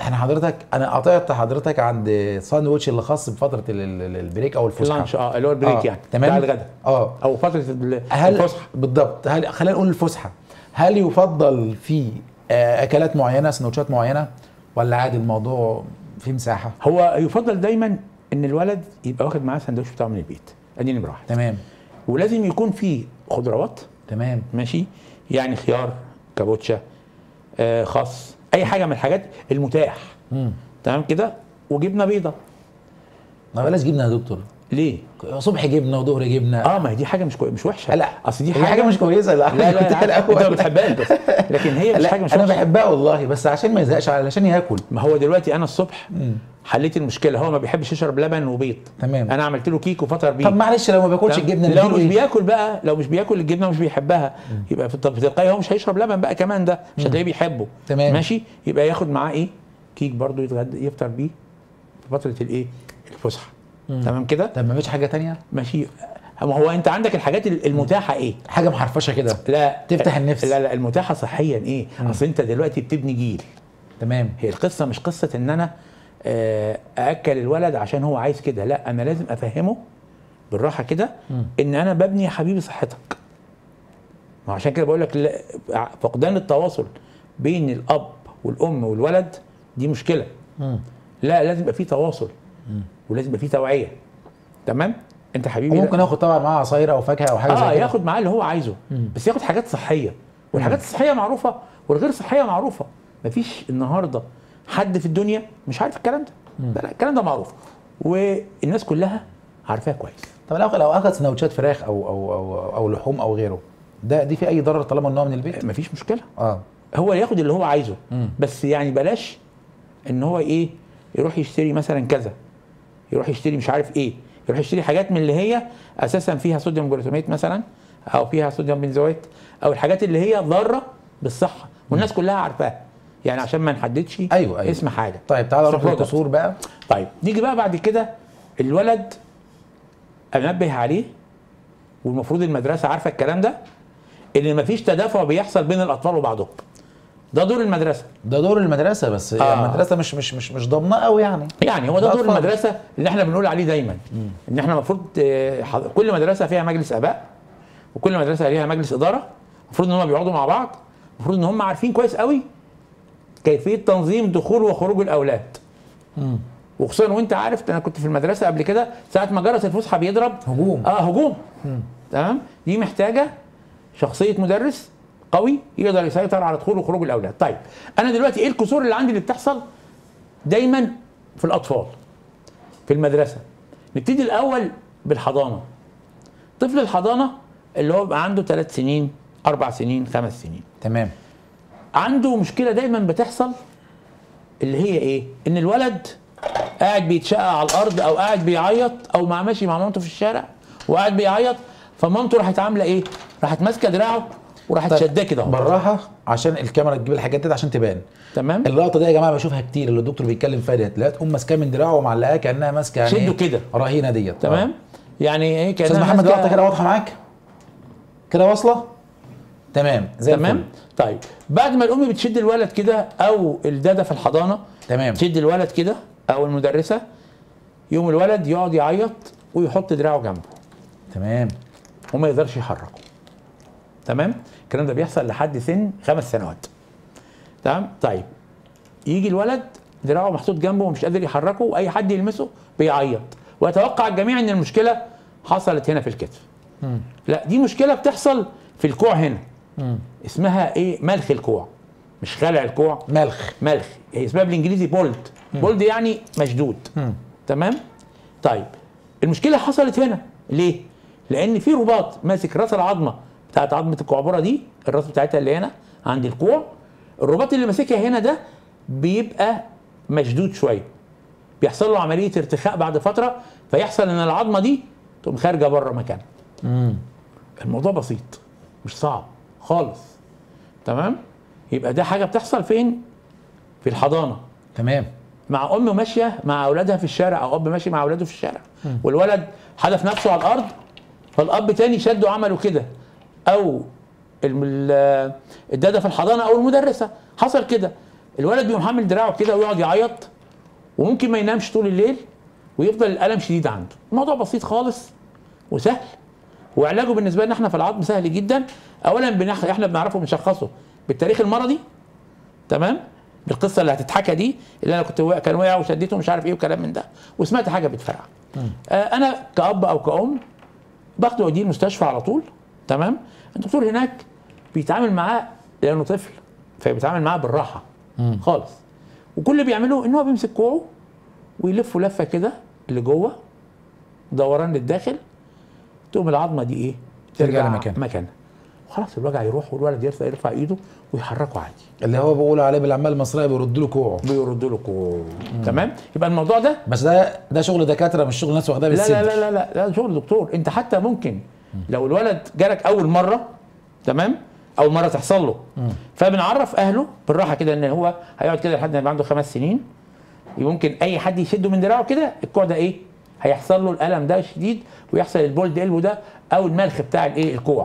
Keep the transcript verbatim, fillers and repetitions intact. احنا حضرتك انا قطعت حضرتك عند ساندوتش اللي خاص بفتره البريك او الفسحه اللانش اه اللي هو البريك آه. يعني تمام بتاع الغداء اه او فتره الفسحه بالضبط. هل خلينا نقول الفسحه، هل يفضل في اكلات معينه سندوتشات معينه ولا عادي الموضوع في مساحه؟ هو يفضل دايما ان الولد يبقى واخد معاه سندوتش بتاعه من البيت اديني براحتي تمام، ولازم يكون فيه خضروات تمام ماشي، يعني خيار كابوتشا آه خس اي حاجه من الحاجات المتاح مم. تمام كده، وجبنه بيضه. ما بلاش جبنه يا دكتور ليه؟ صبح جبنه وظهر جبنه اه ما هي دي حاجه مش كوي... مش وحشه لا اصل دي حاجه, حاجة مش كويسه لا لا لا, لا انت ما بتحبهاش بس لكن هي مش حاجه مش وحشه. انا بحبها والله بس عشان ما يزهقش علشان ياكل. ما هو دلوقتي انا الصبح مم. حليت المشكله، هو ما بيحبش يشرب لبن وبيض تمام، انا عملت له كيك وفطر بيه. طب معلش لو ما بياكلش الجبنه لو مش بياكل بقى لو مش بياكل الجبنه ومش بيحبها مم. يبقى بتلقائي هو مش هيشرب لبن بقى كمان، ده مش هتلاقيه بيحبه تمام ماشي، يبقى ياخد معاه ايه كيك برضه يتغدى يفطر بيه في فتره الايه الفسحه تمام كده. طب ما فيش حاجه ثانيه ماشي؟ ما هو انت عندك الحاجات المتاحه ايه؟ حاجه محرفشه كده لا تفتح النفس لا لا المتاحه صحيا ايه؟ اصل انت دلوقتي بتبني جيل تمام، هي القصه مش قصه ان انا ااكل الولد عشان هو عايز كده، لا انا لازم افهمه بالراحه كده ان انا ببني يا حبيبي صحتك. ما عشان كده بقول لك فقدان التواصل بين الاب والام والولد دي مشكله م. لا لازم يبقى في تواصل م. ولازم يبقى في توعيه تمام. انت حبيبي ممكن اخد طبعا معاه عصاير او فاكهه او حاجه آه زي كده اه ياخد معاه اللي هو عايزه م. بس ياخد حاجات صحيه، والحاجات الصحيه معروفه والغير صحيه معروفه. مفيش النهارده حد في الدنيا مش عارف الكلام ده، ده لا الكلام ده معروف والناس كلها عارفاه كويس. طب لو لو اخذ سندوتشات فراخ او او او او لحوم او غيره، ده دي في اي ضرر طالما ان هو من البيت؟ مفيش مشكله اه هو ياخد اللي هو عايزه م. بس يعني بلاش ان هو ايه يروح يشتري مثلا كذا، يروح يشتري مش عارف ايه، يروح يشتري حاجات من اللي هي اساسا فيها صوديوم جلوتاميت مثلا او فيها صوديوم بنزوات او الحاجات اللي هي ضاره بالصحه والناس كلها عارفاها، يعني عشان ما نحددش أيوة أيوة. اسم حاجه. طيب تعالى نروح للقصور بقى. طيب نيجي بقى بعد كده الولد انبه عليه، والمفروض المدرسه عارفه الكلام ده ان مفيش تدافع بيحصل بين الاطفال وبعضهم، ده دور المدرسه ده دور المدرسه بس آه. يعني المدرسه مش مش مش مش ضامنه قوي يعني يعني هو ده, ده دور أطفال. المدرسه اللي احنا بنقول عليه دايما ان احنا المفروض كل مدرسه فيها مجلس اباء وكل مدرسه ليها مجلس اداره، المفروض ان هم بيقعدوا مع بعض، المفروض ان هم عارفين كويس قوي كيفيه تنظيم دخول وخروج الاولاد امم وخصوصا وانت عارف انا كنت في المدرسه قبل كده ساعه ما جرس الفسحه بيضرب هجوم اه هجوم تمام. دي محتاجه شخصيه مدرس قوي يقدر يسيطر على دخول وخروج الاولاد. طيب انا دلوقتي ايه الكسور اللي عندي اللي بتحصل دايما في الاطفال في المدرسه؟ نبتدي الاول بالحضانه. طفل الحضانه اللي هو بقى عنده ثلاث سنين اربع سنين خمس سنين تمام، عنده مشكله دايما بتحصل اللي هي ايه؟ ان الولد قاعد بيتشقى على الارض او قاعد بيعيط او مع ماشي مع مامته في الشارع وقاعد بيعيط، فمامته راحت عامله ايه؟ راحت ماسكه دراعه وراحت شداه كده بالراحه عشان الكاميرا تجيب الحاجات دي عشان تبان تمام. اللقطه دي يا جماعه بشوفها كتير اللي الدكتور بيتكلم فيها ديت، لقيت ام ماسكاه من دراعه ومعلقاه كانها ماسكه يعني شده كده رهينه ديت تمام. يعني ايه كانها استاذ محمد اللقطه كده واضحه معاك كده واصله تمام زي تمام الفل. طيب بعد ما الام بتشد الولد كده او الداده في الحضانه تمام تشد الولد كده او المدرسه، يوم الولد يقعد يعيط ويحط دراعه جنبه تمام وما يقدرش يحركه تمام. الكلام ده بيحصل لحد سن خمس سنوات تمام. طيب يجي الولد دراعه محطوط جنبه ومش قادر يحركه واي حد يلمسه بيعيط، واتوقع الجميع ان المشكله حصلت هنا في الكتف م. لا دي مشكله بتحصل في الكوع هنا م. اسمها ايه؟ ملخ الكوع، مش خلع الكوع، ملخ ملخ هي اسمها بالانجليزي بولد م. بولد يعني مشدود م. تمام. طيب المشكله حصلت هنا ليه؟ لان في رباط ماسك راس العظمه بتاعت عظمه الكعبره دي، الراس بتاعتها اللي هنا عند الكوع، الرباط اللي ماسكها هنا ده بيبقى مشدود شويه، بيحصل له عمليه ارتخاء بعد فتره، فيحصل ان العظمه دي تقوم خارجه بره مكانها. امم الموضوع بسيط مش صعب خالص تمام. يبقى ده حاجه بتحصل فين؟ في الحضانه تمام، مع ام ماشيه مع اولادها في الشارع او اب ماشي مع اولاده في الشارع م. والولد حدف نفسه على الارض، فالاب تاني شده وعمله كده، او الداده في الحضانه او المدرسه حصل كده، الولد بيقوم حامل دراعه كده ويقعد يعيط وممكن ما ينامش طول الليل ويفضل الالم شديد عنده. الموضوع بسيط خالص وسهل، وعلاجه بالنسبه لنا احنا في العظم سهل جدا. اولا بنح... احنا بنعرفه بنشخصه بالتاريخ المرضي، تمام، بالقصه اللي هتتحكى دي اللي انا كنت كان وقع وشديته مش عارف ايه وكلام من ده وسمعت حاجه بتفرقع. آه انا كاب او كأم باخده اوديه المستشفى على طول، تمام. الدكتور هناك بيتعامل معاه لانه طفل، فبيتعامل معاه بالراحه مم. خالص، وكل اللي بيعمله ان هو بيمسك كوعه ويلفه لفه كده لجوه دوران للداخل، تقوم العظمه دي ايه؟ ترجع لمكانها وخلاص، الوجع يروح والولد يرفع يرفع ايده ويحركه عادي، اللي هو بيقول عليه بالعاميه المصريه بيرد له كوعه بيرد له كوعه، تمام. يبقى الموضوع ده بس ده ده شغل دكاتره مش شغل ناس واخداه بالسن. لا لا لا لا ده شغل دكتور. انت حتى ممكن مم. لو الولد جالك اول مره، تمام، اول مره تحصل له مم. فبنعرف اهله بالراحه كده ان هو هيقعد كده لحد ما يبقى عنده خمس سنين، ممكن اي حد يشده من دراعه كده الكوع ده ايه؟ هيحصل له الالم ده شديد ويحصل البولد قلبه ده او الملخ بتاع الايه؟ الكوع.